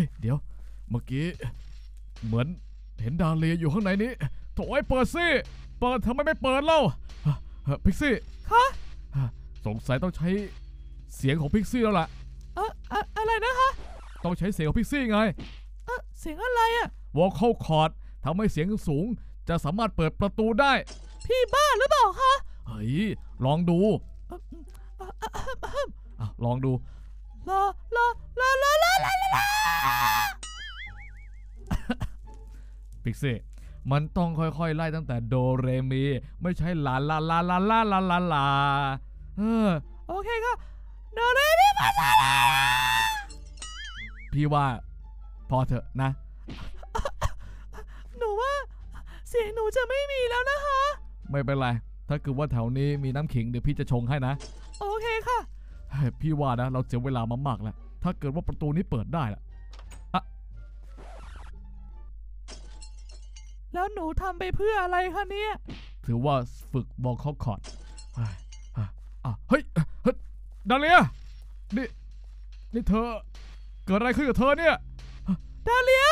ฮ้ยเดี๋ยวเมื่อกี้เหมือนเห็นดาเลียอยู่ข้างในนี้โถ่ไอ้เปิดสิเปิดทำไมไม่เปิดเล่าพิกซี่คะสงสัยต้องใช้เสียงของพิกซี่แล้วล่ะอะไรนะคะต้องใช้เสียงของพิกซี่ไงเสียงอะไรอะวอลเข้าคอร์ดทำให้เสียงสูงจะสามารถเปิดประตูได้พี่บ้าหรือเปล่าคะเฮ้ยลองดูลองดูพิกซี่มันต้องค่อยๆไล่ตั้งแต่โดเรมีไม่ใช่ลาลาลาลาลาลาลาลาโอเคค่ะโดเรมีมาลาพี่ว่าพอเถอะนะหนูว่าเสียงหนูจะไม่มีแล้วนะคะไม่เป็นไรถ้าเกิดว่าแถวนี้มีน้ำขิงเดี๋ยวพี่จะชงให้นะโอเคค่ะพี่ว่านะเราเสียเวลามากๆแล้วถ้าเกิดว่าประตูนี้เปิดได้ล่ะแล้วหนูทำไปเพื่ออะไรคะเนี่ยถือว่าฝึกบอกข้อคอร์ดเฮ้ยดาเลียนี่เธอเกิดอะไรขึ้นกับเธอเนี่ยดาเลีย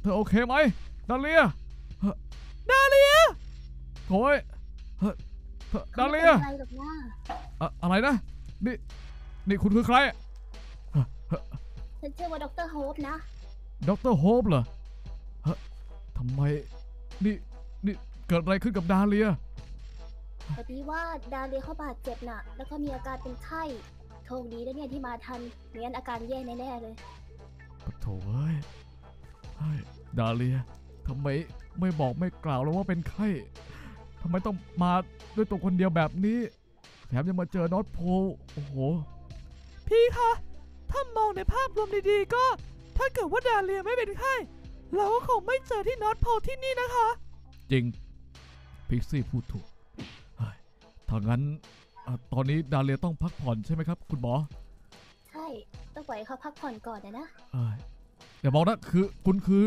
เธอโอเคไหมดาเลียโอ้ยดาเลียอะไรนะนี่คุณคือใครฉันชื่อว่าดร.โฮปนะดร.โฮปเหรอทำไมนี่เกิดอะไรขึ้นกับดาเลียแต่พี่ว่าดาเลียเขาบาดเจ็บหนักแล้วก็มีอาการเป็นไข้โชคดีนะเนี่ยที่มาทันไม่งั้นอาการแย่แน่ๆเลยปะโถเอ้ยดาเลียทำไมไม่บอกไม่กล่าวแล้วว่าเป็นไข้ทำไมต้องมาด้วยตัวคนเดียวแบบนี้แถมยังมาเจอนอตโพโอ้โหพี่คะถ้ามองในภาพรวมดีๆก็ถ้าเกิดว่าดาเลียไม่เป็นไข้เราก็คงไม่เจอที่นอตโพที่นี่นะคะจริงพิกซี่พูดถูกถ้างั้นตอนนี้ดาเลียต้องพักผ่อนใช่ไหมครับคุณหมอใช่ต้องปล่อยเขาพักผ่อนก่อนนะเดี๋ยวบอกนะคือคุณคือ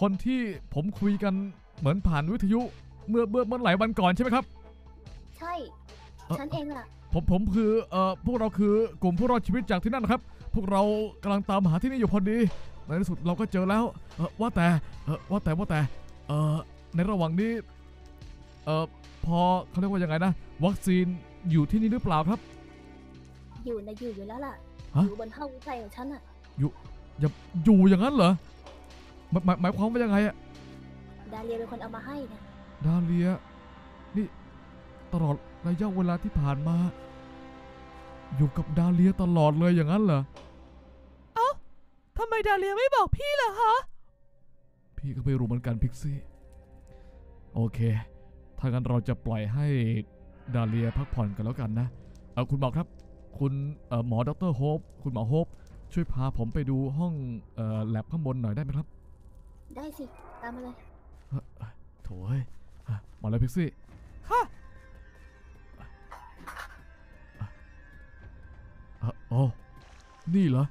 คนที่ผมคุยกันเหมือนผ่านวิทยุเมื่อหลายวันก่อนใช่ไหมครับใช่ฉันเองล่ะผมคือพวกเราคือกลุ่มผู้รอดชีวิตจากที่นั่นครับพวกเรากำลังตามหาที่นี่อยู่พอดีในที่สุดเราก็เจอแล้วว่าแต่ในระหว่างนี้พอเขาเรียกว่ายังไงนะวัคซีนอยู่ที่นี่หรือเปล่าครับอยู่แล้วล่ะอยู่บนห้องวิจัยของฉันอ่ะอยู่อย่างนั้นเหรอหมายความว่ายังไงอ่ะดาเลียเป็นคนเอามาให้นะดาเลียนี่ตลอดระยะเวลาที่ผ่านมาอยู่กับดาเลียตลอดเลยอย่างนั้นเหรอทำไมดาเลียไม่บอกพี่ล่ะคะพี่ก็ไม่รู้เหมือนกันพิกซี่โอเคถ้างั้นเราจะปล่อยให้ดาเลียพักผ่อนกันแล้วกันนะคุณหมอครับคุณหมอดร.โฮปคุณหมอโฮปช่วยพาผมไปดูห้องแลบข้างบนหน่อยได้ไหมครับได้สิตามมาเลยโถ่มาเลยพิกซี่ค่ะอ๋อนี่เหรอ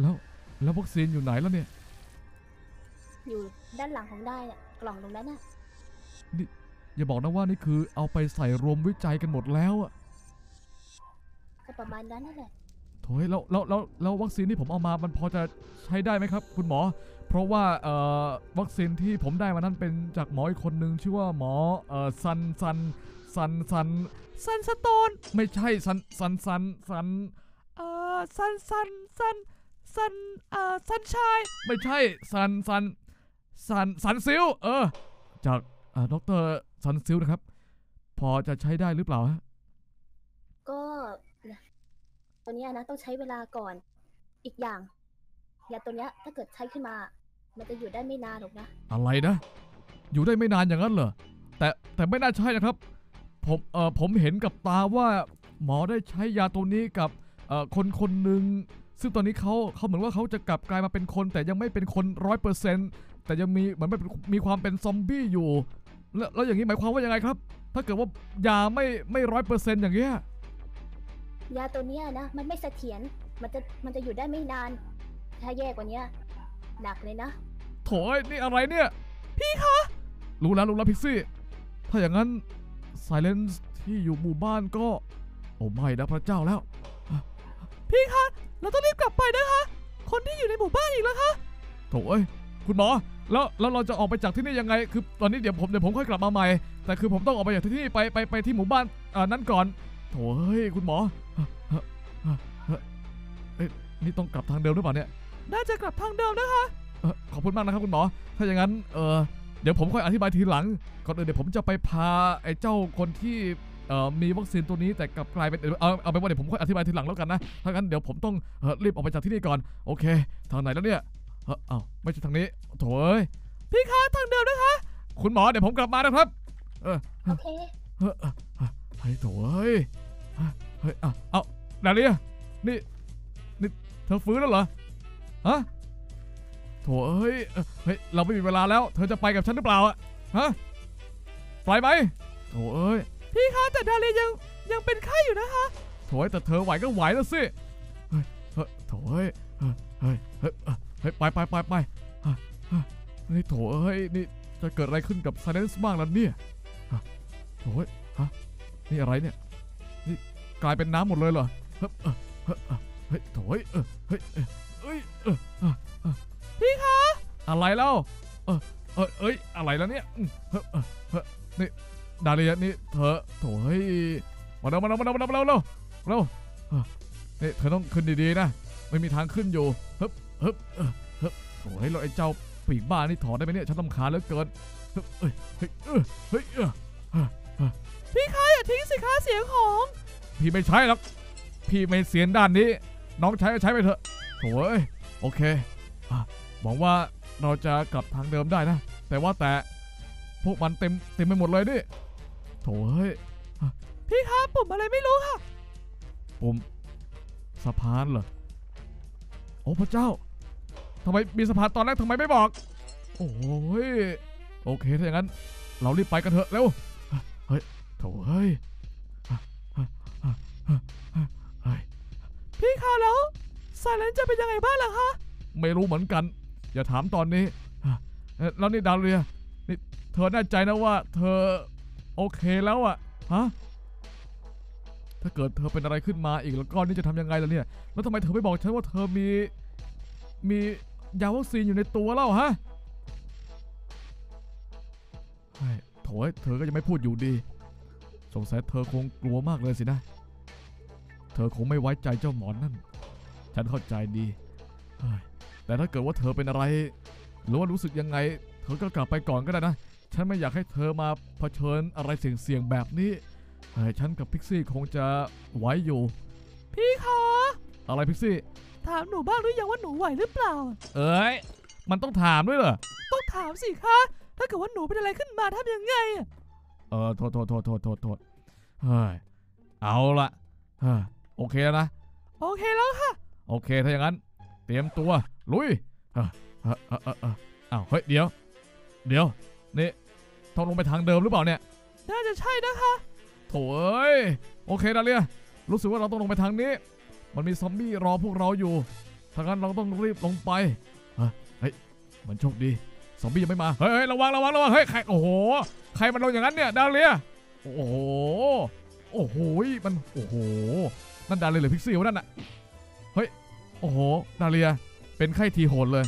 แล้ววัคซีนอยู่ไหนแล้วเนี่ยอยู่ด้านหลังของได้น่ะกล่องตรงนั้นน่ะนี่อย่าบอกนะว่านี่คือเอาไปใส่รวมวิจัยกันหมดแล้วอ่ะก็ประมาณนั้นแหละโถ่แล้ววัคซีนที่ผมเอามามันพอจะใช้ได้ไหมครับคุณหมอเพราะว่าวัคซีนที่ผมได้มานั้นเป็นจากหมออีกคนนึงชื่อว่าหมอซันสโตนไม่ใช่ซันชายไม่ใช่ซันซิลจากดร.ซันซิลนะครับพอจะใช้ได้หรือเปล่าฮะก็ตัวนี้นะต้องใช้เวลาก่อนอีกอย่างยาตัวนี้ถ้าเกิดใช้ขึ้นมามันจะอยู่ได้ไม่นานหรอกนะอะไรนะอยู่ได้ไม่นานอย่างนั้นเหรอแต่ไม่น่าใช่นะครับผมเห็นกับตาว่าหมอได้ใช้ยาตัวนี้กับคนหนึ่งซึ่งตอนนี้เขาเหมือนว่าเขาจะกลับกลายมาเป็นคนแต่ยังไม่เป็นคน 100% แต่ยังมีเหมือนมีความเป็นซอมบี้อยู่แล้วอย่างนี้หมายความว่ายังไงครับถ้าเกิดว่ายาไม่ 100% อย่างเงี้ยยาตัวเนี้ยนะมันไม่เสถียรมันจะอยู่ได้ไม่นานถ้าแย่กว่านี้หนักเลยนะโถ่นี่อะไรเนี่ยพี่คะรู้แล้วพิกซี่ถ้าอย่างนั้นไซเลนซ์ที่อยู่หมู่บ้านก็โอ้ไม่นะพระเจ้าแล้วพี่คะเราต้องรีบกลับไปนะคะ บ้านอีกแล้วคะโถ่เอ้ยคุณหมอแล้วเราจะออกไปจากที่นี่ยังไงคือตอนนี้เดี๋ยวผมค่อยกลับมาใหม่แต่คือผมต้องออกไปจากที่นี่ไปที่หมู่บ้านนั้นก่อนโถ่เฮ้ยคุณหมอนี่ต้องกลับทางเดิมหรือเปล่าเนี่ยน่าจะกลับทางเดิมนะคะขอบคุณมากนะครับคุณหมอถ้าอย่างนั้นเดี๋ยวผมค่อยอธิบายทีหลังก่อนอื่นเดี๋ยวผมจะไปพาไอ้เจ้าคนที่มีวัคซีนตัวนี้แต่กลับกลายเป็นเอาไปว่าเดี๋ยวผมค่อยอธิบายทีหลังแล้วกันนะถ้างั้นเดี๋ยวผมต้องรีบออกไปจากที่นี่ก่อนโอเคทางไหนแล้วเนี่ยอ้าวไม่ใช่ทางนี้โถ่เอ้ยพี่คะทางเดิมนะคะคุณหมอเดี๋ยวผมกลับมานะครับโอเคไอ้โถ่เอ้ยเฮ้ยเอาดาเลียนี่เธอฟื้นแล้วเหรอฮะโถ่เอ้ยเราไม่มีเวลาแล้วเธอจะไปกับฉันหรือเปล่าอะฮะไปไหมโถ่เอ้ยพี่คะแต่ดาเลียยังเป็นไข้อยู่นะคะโถ่แต่เธอไหวก็ไหวแล้วสิโถ่เอ้ยไปนี่โถ่เอ้ยนี่จะเกิดอะไรขึ้นกับไซเลนซ์บ้างล่ะเนี่ยโถ่ฮะนี่อะไรเนี่ยนี่กลายเป็นน้ำหมดเลยเหรอเฮ้ยโถ่พี่คะอะไรเล่าอะไรแล้วเนี่ยนี่ดาเลียนี่เธอโถ่มาแล้วเรานี่เธอต้องขึ้นดีๆนะไม่มีทางขึ้นอยู่ฮึบโถ่เราไอ้เจ้าปีกบ้านี่ถอดได้ไหมเนี่ยฉันต้องขาเหลือเกินพี่คะอย่าทิ้งสิคะเสียงของพี่ไม่ใช่หรอกพี่ไม่เสียนด้านนี้น้องใช้ก็ใช้ไปเถอะโถ่โอเคหวังว่าเราจะกลับทางเดิมได้นะแต่ว่าแต่พวกมันเต็มไปหมดเลยนี่โถ่พี่คะปุ่มอะไรไม่รู้ค่ะปุ่มสะพานเหรอโอ้พระเจ้าทำไมมีสะพานตอนแรกทำไมไม่บอกโอ้ยโอเคถ้าอย่างนั้นเรารีบไปกันเถอะเร็วเฮ้ยโถ่พี่คะแล้วสายเลนจะเป็นยังไงบ้างล่ะคะไม่รู้เหมือนกันอย่าถามตอนนี้แล้วนี่ดาเลียนี่เธอแน่ใจนะว่าเธอโอเคแล้วอะฮะถ้าเกิดเธอเป็นอะไรขึ้นมาอีกแล้วก็นี่จะทำยังไงล่ะเนี่ยแล้วทำไมเธอไม่บอกฉันว่าเธอมียาวัคซีนอยู่ในตัวเล่าฮะโถ่เธอก็ยังไม่พูดอยู่ดีสงสัยเธอคงกลัวมากเลยสินะเธอคงไม่ไว้ใจเจ้าหมอนนั่นฉันเข้าใจดีแต่ถ้าเกิดว่าเธอเป็นอะไรหรือว่ารู้สึกยังไงเธอก็กลับไปก่อนก็ได้นะฉันไม่อยากให้เธอมาเผชิญอะไรเสี่ยงๆแบบนี้ฉันกับพิกซี่คงจะไหวอยู่พี่คะอะไรพิกซี่ถามหนูบ้างหรือยังว่าหนูไหวหรือเปล่าเอ้ยมันต้องถามด้วยเหรอต้องถามสิคะถ้าเกิดว่าหนูเป็นอะไรขึ้นมาทำยังไงโทษเอาละโอเคแล้วนะโอเคแล้วค่ะโอเคถ้าอย่างนั้นเตรียมตัวลุยอ้าวเฮ้ยเดี๋ยวนี่ต้องลงไปทางเดิมหรือเปล่าเนี่ยน่าจะใช่นะคะโถ่เอ้ยโอเคดาเลียรู้สึกว่าเราต้องลงไปทางนี้มันมีซอมบี้รอพวกเราอยู่ถ้างั้นเราต้องรีบลงไปเฮ้ยมันโชคดีซอมบี้ยังไม่มาเฮ้ยระวังเฮ้ยใครโอ้โหใครมันลงอย่างนั้นเนี่ยดาเลียโอ้โหมันโอ้โหนั่นดาเลียหรือพิกซี่วะนั่นน่ะเฮ้ยโอ้โหดาเลียเป็นไข้ทีโหดเลย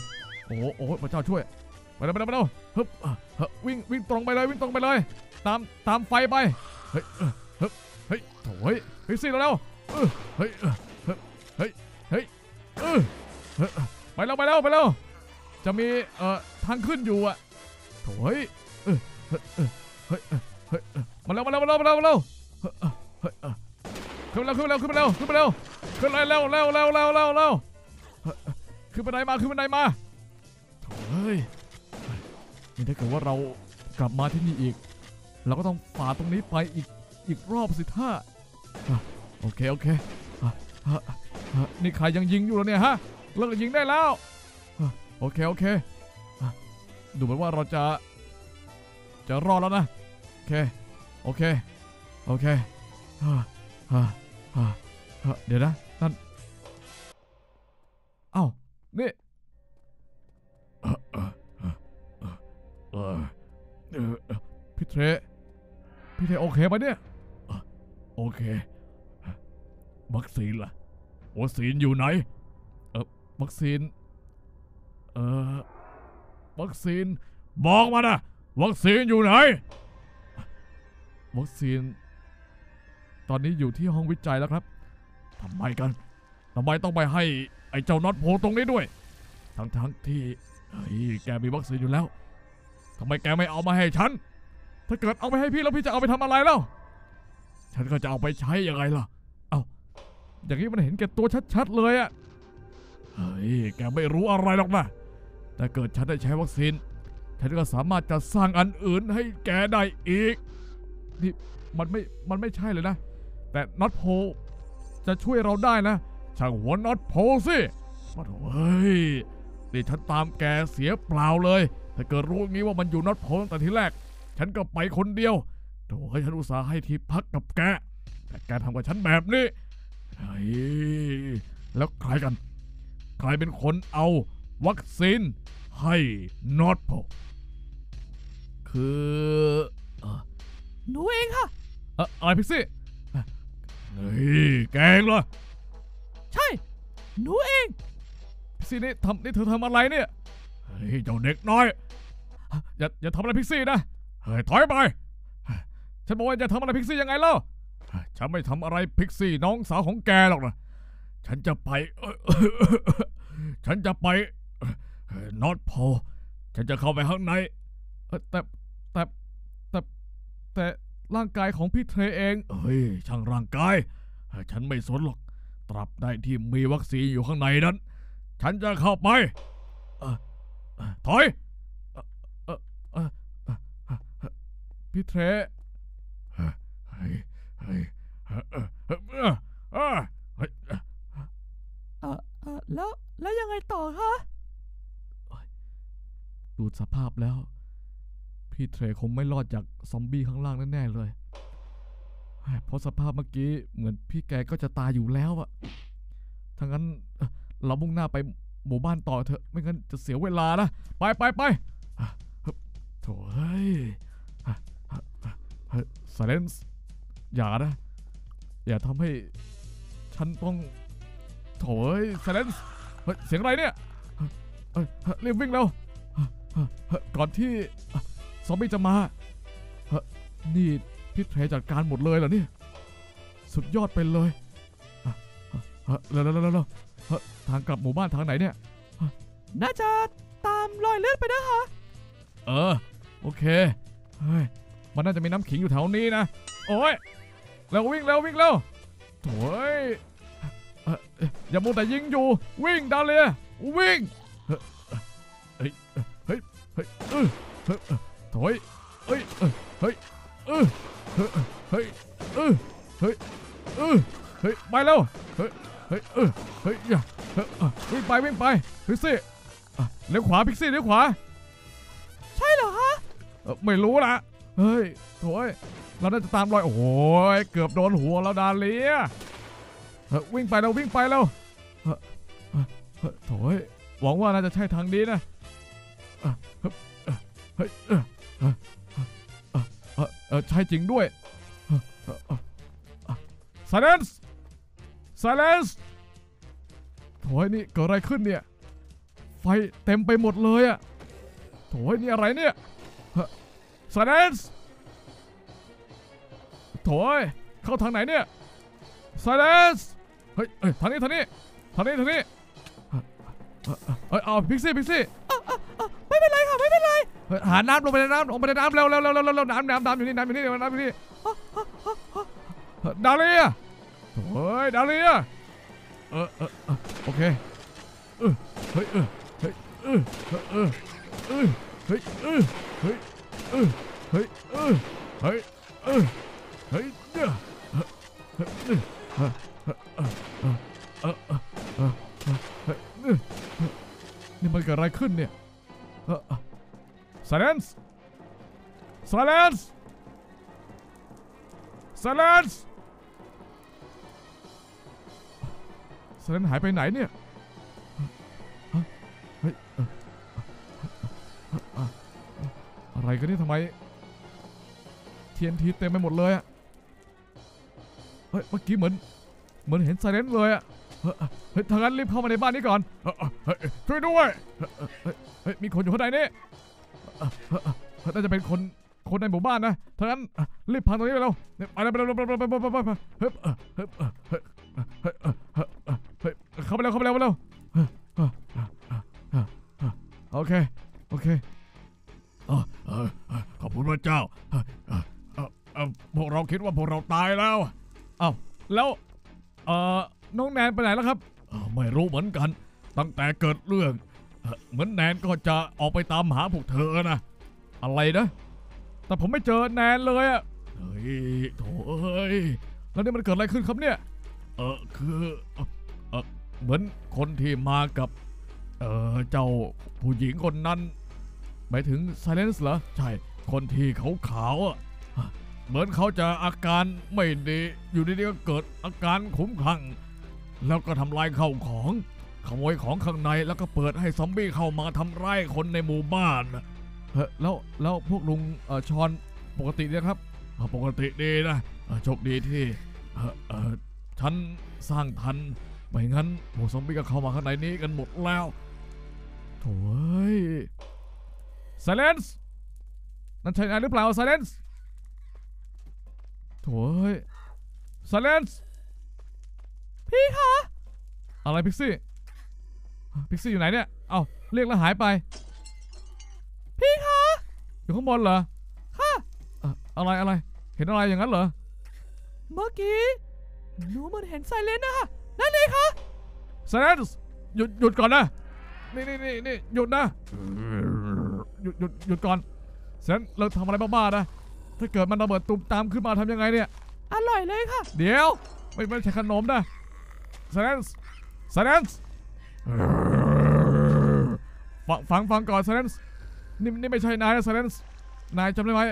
โอ้โหพระเจ้าช่วยไปแล้วฮึบวิ่งตรงไปเลยตามไฟไปเฮ้ยโถ่พิกซี่แล้วไปแล้วจะมีทางขึ้นอยู่อะโถ่มาแล้วขึ้นมาแล้วขึ้นเลยแล้วขึ้นบันไดมาโถ่เฮ้ยนี่ถ้าเกิดว่าเรากลับมาที่นี่อีกเราก็ต้องฝ่าตรงนี้ไปอีกรอบสิท่าโอเคนี่ใครยังยิงอยู่แล้วเนี่ยฮะเลิกยิงได้แล้วโอเคดูเหมือนว่าเราจะรอดแล้วนะโอเคเดี๋ยวนะนั่นเอ้านี่พี่เทโอเคปะเนี่ยโอเควัคซีนล่ะวัคซีนอยู่ไหนวัคซีน วัคซีนบอกมานะวัคซีนอยู่ไหนวัคซีนตอนนี้อยู่ที่ห้องวิจัยแล้วครับทำไมกันทำไมต้องไปให้ไอ้เจ้าน็อตโผล่ตรงนี้ด้วยทั้งที่แกมีวัคซีนอยู่แล้วทำไมแกไม่เอามาให้ฉันถ้าเกิดเอาไปให้พี่แล้วพี่จะเอาไปทำอะไรแล้วฉันก็จะเอาไปใช้ยังไงล่ะเอาอย่างนี้มันเห็นแกตัวชัดๆเลยอะเฮ้ยแกไม่รู้อะไรหรอกนะแต่เกิดฉันได้ใช้วัคซีนฉันก็สามารถจะสร้างอันอื่นให้แกได้อีกนี่มันไม่ใช่เลยนะแต่น็อตโพจะช่วยเราได้นะช่างหัวน็อตโพสิมาเถอะเฮ้ยนี่ฉันตามแกเสียเปล่าเลยถ้าเกิดรู้งี้ว่ามันอยู่น็อตโพตั้งแต่ทีแรกฉันก็ไปคนเดียวโถ่ให้ฉันอุตส่าห์ให้ที่พักกับแกแต่แกทำกับฉันแบบนี้เฮ้ยแล้วใครกันใครเป็นคนเอาวัคซีนให้น็อตโพคือหนูเองค่ะอะไรพิกซี่เฮ้ยแกงเหรอใช่หนูเองพิกซี่นี่เธอทำอะไรเนี่ยเฮ้ยเจ้าเด็กน้อยอย่าทำอะไรพิกซี่นะเฮ้ยถอยไปฉันบอกว่าจะทำอะไรพิกซี่ยังไงเล่าฉันไม่ทำอะไรพิกซี่น้องสาวของแกหรอกนะฉันจะไปน็อตโพฉันจะเข้าไปข้างในแต่ร่างกายของพี่เทรเองเฮ้ยช่างร่างกายฉันไม่สนหรอกตราบใดที่มีวัคซีนอยู่ข้างในนั้นฉันจะเข้าไปถอยพี่เทรแล้วยังไงต่อคะดูสภาพแล้วพี่เทรคงไม่รอดจากซอมบี้ข้างล่างแน่ๆเลยเพราะสภาพเมื่อกี้เหมือนพี่แกก็จะตายอยู่แล้วอะทั้งนั้นเรามุ่งหน้าไปหมู่บ้านต่อเถอะไม่งั้นจะเสียเวลานะไปโถ่เฮ้ยsilence อย่านะอย่าทำให้ฉันต้องโถ่เฮ้ย silence เสียงอะไรเนี่ยรีบวิ่งแล้วก่อนที่ซอมบี้จะมานี่พี่เทรจัดการหมดเลยเหรอเนี่ยสุดยอดไปเลยแล้วทางกลับหมู่บ้านทางไหนเนี่ยน่าจะตามรอยเลือดไปนะคะโอเคมันน่าจะมีน้ำขิงอยู่แถวนี้นะโอ้ยแล้ววิ่งแล้วโถ่อย่ามัวแต่ยิงอยู่วิ่งดาเลียวิ่งเฮ้ยไปแล้วเฮ้ยอย่าวิ่งไปพิกซี่เลี้ยวขวาพิกซี่เลี้ยวขวาใช่เหรอฮะไม่รู้ละเฮ้ยโถ่เราน่าจะตามรอยโอ้ยเกือบโดนหัวแล้วดาเลียวิ่งไปแล้วโถ่หวังว่าน่าจะใช่ทางนี้นะใช่จริงด้วย silence โถ่นี่เกิดอะไรขึ้นเนี่ยไฟเต็มไปหมดเลยอะโถ่นี่อะไรเนี่ย silence โถ่เข้าทางไหนเนี่ย silence เฮ้ยทางนี้เอาพิกซี่ไม่เป็นไรค่ะไม่เป็นไรหาน้ำลงไปในน้ำเร็วน้ำอยู่นี่ดาเลียโอ้ยดาเลียโอเคนี่มันเกิดอะไรขึ้นเนี่ยsilence หายไปไหนเนี่ยอะไรกันนี่ทำไม TNT เต็มไปหมดเลยอะเมื่อกี้เหมือนเห็น silence เลยอะ ทั้งนั้นรีบเข้ามาในบ้านนี้ก่อนช่วยด้วยมีคนอยู่ข้างในนี่น่าจะเป็นคนในหมู่บ้านนะทั้งนั้นรีบพังตรงนี้ไปแล้วไปแล้วไปแล้วเข้าไปแล้วเข้าไปแล้วไปแล้วโอเคโอเคขอบคุณพระเจ้าพวกเราคิดว่าพวกเราตายแล้วอ้าวแล้วน้องแนนไปไหนแล้วครับไม่รู้เหมือนกันตั้งแต่เกิดเรื่องเหมือนแนนก็จะออกไปตามหาพวกเธอนะอะไรนะแต่ผมไม่เจอแนนเลยอ่ะเฮ้ยโถ่เอ้ยแล้วนี่มันเกิดอะไรขึ้นครับเนี่ยคือเหมือนคนที่มากับเจ้าผู้หญิงคนนั้นหมายถึงไซเลนซ์เหรอใช่คนที่ขาวๆอ่ะเหมือนเขาจะอาการไม่ดีอยู่ดีๆก็เกิดอาการขมขังแล้วก็ทำลายข้าวของขโมยของข้างในแล้วก็เปิดให้ซอมบี้เข้ามาทำร้ายคนในหมู่บ้านแล้วพวกลุงชอนปกตินะครับปกติดีนะโชคดีที่ฉันสร้างทันไม่งั้นหมู่ซอมบี้ก็เข้ามาข้างในนี้กันหมดแล้วโถ่ไซเลนซ์นั่นใช่หรือเปล่าไซเลนซ์โถ่ไซเลนซ์พี่คะอะไรพิกซี่พิกซี่อยู่ไหนเนี่ยเอาเรียกแล้วหายไปพี่คะอยู่ข้างบนเหรอค่ะอะไรอะไรเห็นอะไรอย่างนั้นเหรอเมื่อกี้หนูมันเห็นไซเลนซ์นะคะนั่นเองค่ะไซเลนซ์หยุดก่อนนะนี่หยุดนะหยุดก่อนไซเลนซ์เราทำอะไรบ้าๆนะถ้าเกิดมันระเบิดตุ่มตามขึ้นมาทำยังไงเนี่ยอร่อยเลยค่ะเดี๋ยวไม่ใช่ขนมนะไซเลนซ์ไซเลนซ์ฟังก่อนไซเลนซ์นี่ไม่ใช่นายนะไซเลนซ์นายจำได้ไหม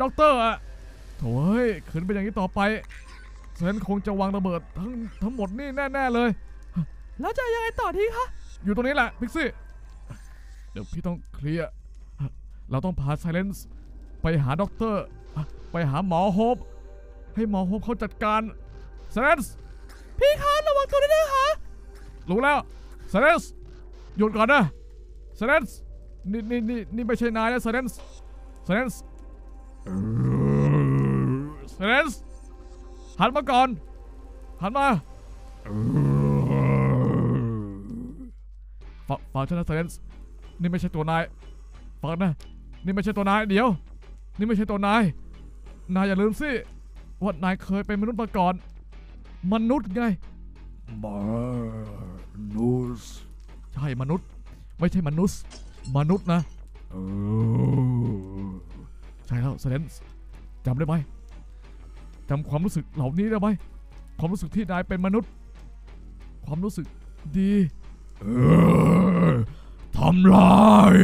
ด็อกเตอร์อะโถ่ขึ้นไปอย่างนี้ต่อไปไซเลนซ์คงจะวางระเบิดทั้งหมดนี่แน่ๆเลยแล้วจะยังไงต่อทีคะอยู่ตรงนี้แหละพิกซี่เดี๋ยวพี่ต้องเคลียร์เราต้องพาไซเลนซ์ไปหาด็อกเตอร์ไปหาหมอโฮปให้หมอโฮปเขาจัดการไซเลนซ์พี่คะระวังตัวด้วยนะคะรู้แล้วไซเลนซ์หยุดก่อนนะไซเลนซ์นี่ไม่ใช่นายนะไซเลนซ์ไซเลนซ์ไซเลนซ์หันมาก่อนหันมาฟังฉันนะไซเลนซ์นี่ไม่ใช่ตัวนายฟังนะนี่ไม่ใช่ตัวนายเดี๋ยวนี่ไม่ใช่ตัวนายนายอย่าลืมสิว่านายเคยเป็นมนุษย์มาก่อนมนุษย์ไงมนุษย์ใช่มนุษย์ไม่ใช่มนุษย์นะใช่แล้วไซเลนซ์จำได้ไหมจำความรู้สึกเหล่านี้ได้ไหมความรู้สึกที่นายเป็นมนุษย์ความรู้สึกดีทำลาย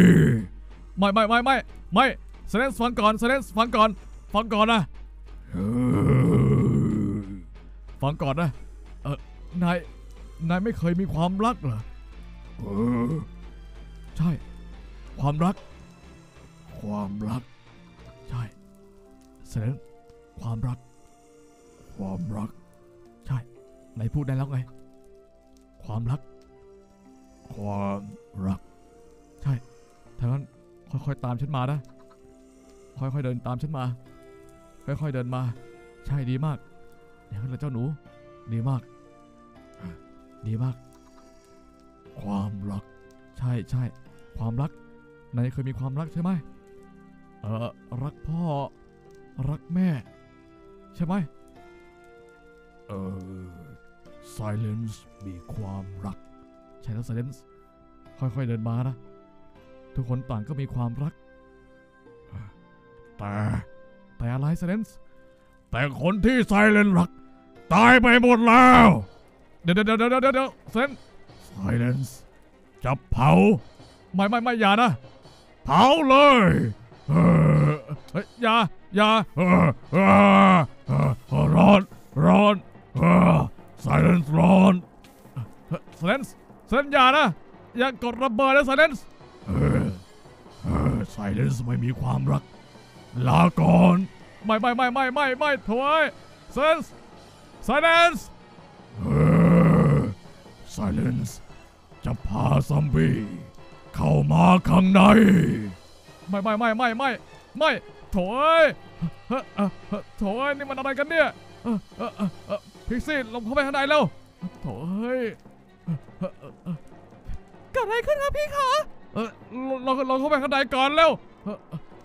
ไม่ไซเลนซ์ฟังก่อนไซเลนซ์ฟังก่อนนะฟังก่อนนะนายไม่เคยมีความรักเหรอใช่ความรักใช่ไซเลนซ์ความรักใช่ไหนพูดได้แล้วไงความรักใช่ถ้างั้นค่อยๆตามฉันมานะค่อยๆเดินตามฉันมาค่อยๆเดินมาใช่ดีมากอย่างนั้นล่ะเจ้าหนูดีมากความรักใช่ความรักนายเคยมีความรักใช่ไหมรักพ่อรักแม่ใช่ไหมSilence มีความรักใช่แล้ว Silence ค่อยๆเดินมานะทุกคนต่างก็มีความรักแต่อะไร Silence แต่คนที่ Silence รักตายไปหมดแล้วเดี๋ยว Silence จะเผาไม่อย่านะเผาเลยอย่าร้อนSilence ร้อน Silence อย่านะอย่ากดระเบิดนะ Silence Silence ไม่มีความรักลาก่อนไม่ถอย Silence Silence จะพาซอมบี้เข้ามาข้างในไม่โถ่โถ่นี่มันอะไรกันเนี่ยพิกซี่ลงเข้าไปข้างในแล้วโถ่เกิดอะไรขึ้นครับพี่คะเราเข้าไปข้างในก่อนแล้ว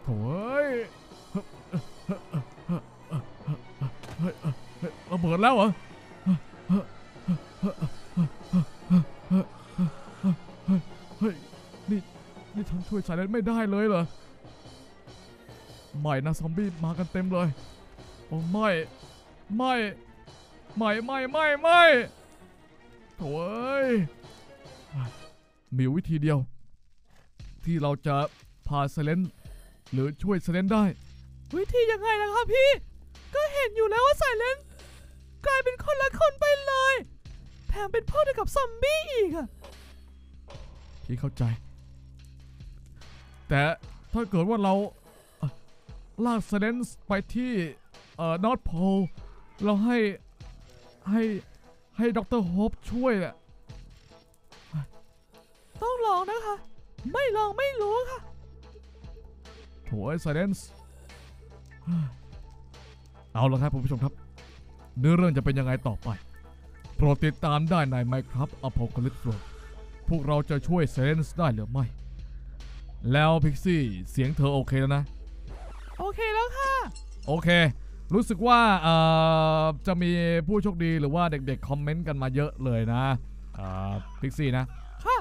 โถ่ระเบิดแล้วเหรอนี่ฉันช่วยสายเลนไม่ได้เลยเหรอไม่นะซอมบี้มากันเต็มเลยโอ้ไม่โถ่มีวิธีเดียวที่เราจะพาสายเลนหรือช่วยสายเลนได้วิธียังไงล่ะครับพี่ก็เห็นอยู่แล้วว่าสายเลนกลายเป็นคนละคนไปเลยแถมเป็นพ่อเดียวกับซอมบี้อีกอะพี่เข้าใจแต่ถ้าเกิดว่าเราลากไซเลนซ์ไปที่นอร์ทโพลเราให้ด็อกเตอร์โฮปช่วยแหละต้องลองนะคะไม่ลองไม่รู้ค่ะโถ่ไซเลนซ์เอาละครับคุณผู้ชมครับเนื้อเรื่องจะเป็นยังไงต่อไปโปรดติดตามได้ใน Minecraft Apocalypse World พวกเราจะช่วยไซเลนซ์ได้หรือไม่แล้วพิกซี่เสียงเธอโอเคแล้วนะโอเคแล้วค่ะโอเครู้สึกว่าจะมีผู้โชคดีหรือว่าเด็กๆคอมเมนต์กันมาเยอะเลยนะพิกซี่นะค่ะ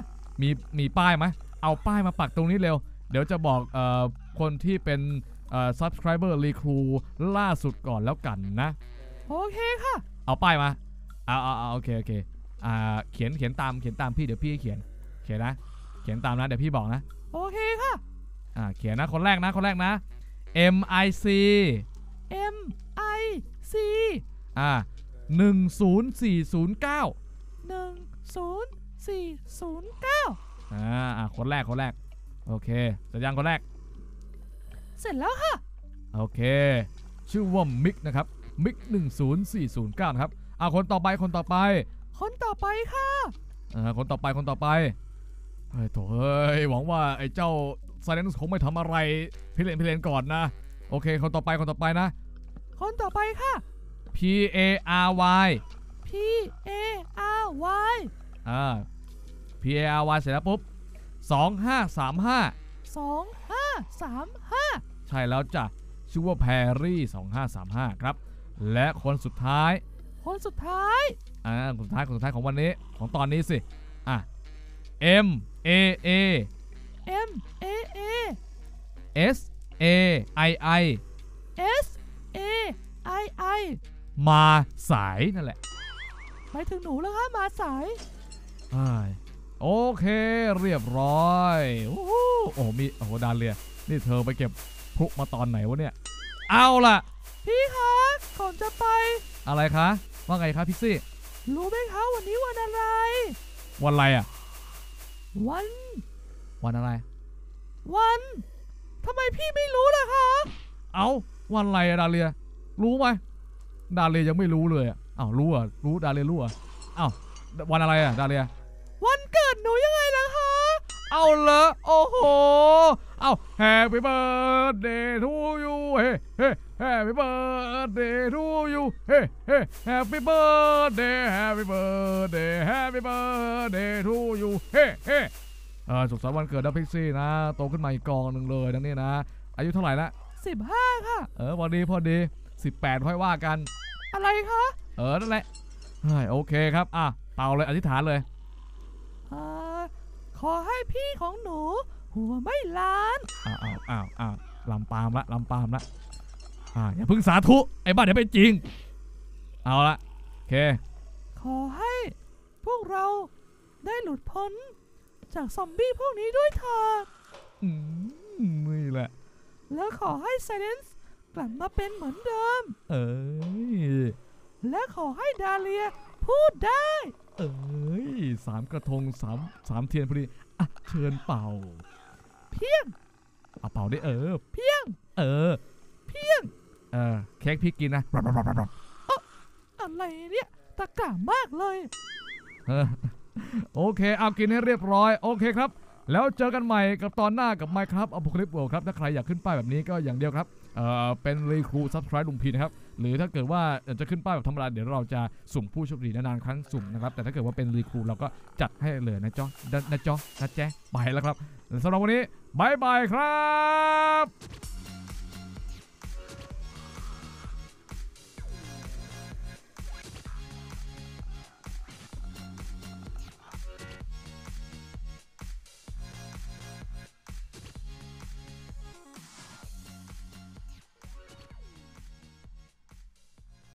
มีป้ายไหมเอาป้ายมาปักตรงนี้เร็วเดี๋ยวจะบอกคนที่เป็นsubscriber รีครูล่าสุดก่อนแล้วกันนะโอเคค่ะเอาป้ายมาเอาโอเคเขียนตามพี่เดี๋ยวพี่เขียนนะเขียนตามนะเดี๋ยวพี่บอกนะโอเคค่ะเขียนนะคนแรกนะ MIC 10409 10409คนแรกโอเคเสร็จยังคนแรกเสร็จแล้วค่ะโอเคชื่อว่ามิกนะครับมิก10409ครับคนต่อไปค่ะคนต่อไปไอ้โถ่หวังว่าไอ้เจ้าไซเลนซ์คงไม่ทำอะไรพิเรนก่อนนะโอเคคนต่อไปนะคนต่อไปค่ะ PARY เสร็จแล้วปุ๊บ2535ใช่แล้วจ้ะชื่อว่าแพรรี่2535ครับและคนสุดท้ายของวันนี้ของตอนนี้สิMAA SAII มาสายนั่นแหละไปถึงหนูแล้วค่ะมาสายโอเคเรียบร้อยโอ้มีโหดาเลียนี่เธอไปเก็บพลุมาตอนไหนวะเนี่ยเอาล่ะพี่คะก่อนจะไปอะไรคะว่าไงคะพิกซี่รู้ไหมคะวันนี้วันอะไรอะวันอะไรวันทำไมพี่ไม่รู้ล่ะคะเอาวันอะไรดาเลียรู้ไหมดาเลียยังไม่รู้เลยอ้าวรู้อ่ะรู้ดาเลียรู้อ่ะอ้าววันอะไรอ่ะดาเลียวันเกิดหนูยังไงล่ะคะเอาเหรอโอ้โหเอา Happy Birthday to you Happy Birthday to you Happy Birthday Happy Birthday Happy Birthday to you สุขสันต์วันเกิดนะพิกซี่นะโตขึ้นมาอีกกองหนึ่งเลยนะนี่นะอายุเท่าไหร่ละ15ค่ะพอดี18ค่อยว่ากันอะไรคะนั่นแหละโอเคครับเป่าเลยอธิษฐานเลยขอให้พี่ของหนูหัวไม่ล้านอ้าวลำปามละอย่าเพิ่งสาธุไอ้บ้านเดี๋ยวเป็นจริงเอาละโอเคขอให้พวกเราได้หลุดพ้นจากซอมบี้พวกนี้ด้วยเถิดนี่แหละแล้วขอให้ไซเลนซ์กลับมาเป็นเหมือนเดิมและขอให้ดาเลียพูดได้3 กระทง3เทียนพอดีเชิญเป่าเพียงเอาเป่าได้เพียงเพียงเค้กพี่กินนะอะไรเนี่ยตะกร้ามากเลย โอเคเอากินให้เรียบร้อยโอเคครับแล้วเจอกันใหม่กับตอนหน้ากับ Minecraft Apocalypse World ครับถ้าใครอยากขึ้นป้ายแบบนี้ก็อย่างเดียวครับเป็นรีครู Subscribe ลุงพีนะครับหรือถ้าเกิดว่าจะขึ้นป้ายแบบธรรมดาเดี๋ยวเราจะสุ่มผู้โชคดีนานๆครั้งสุ่มนะครับแต่ถ้าเกิดว่าเป็นรีครูเราก็จัดให้เลยนะจ๊อนะจ๊ะไปแล้วครับสำหรับวันนี้บายบายครับ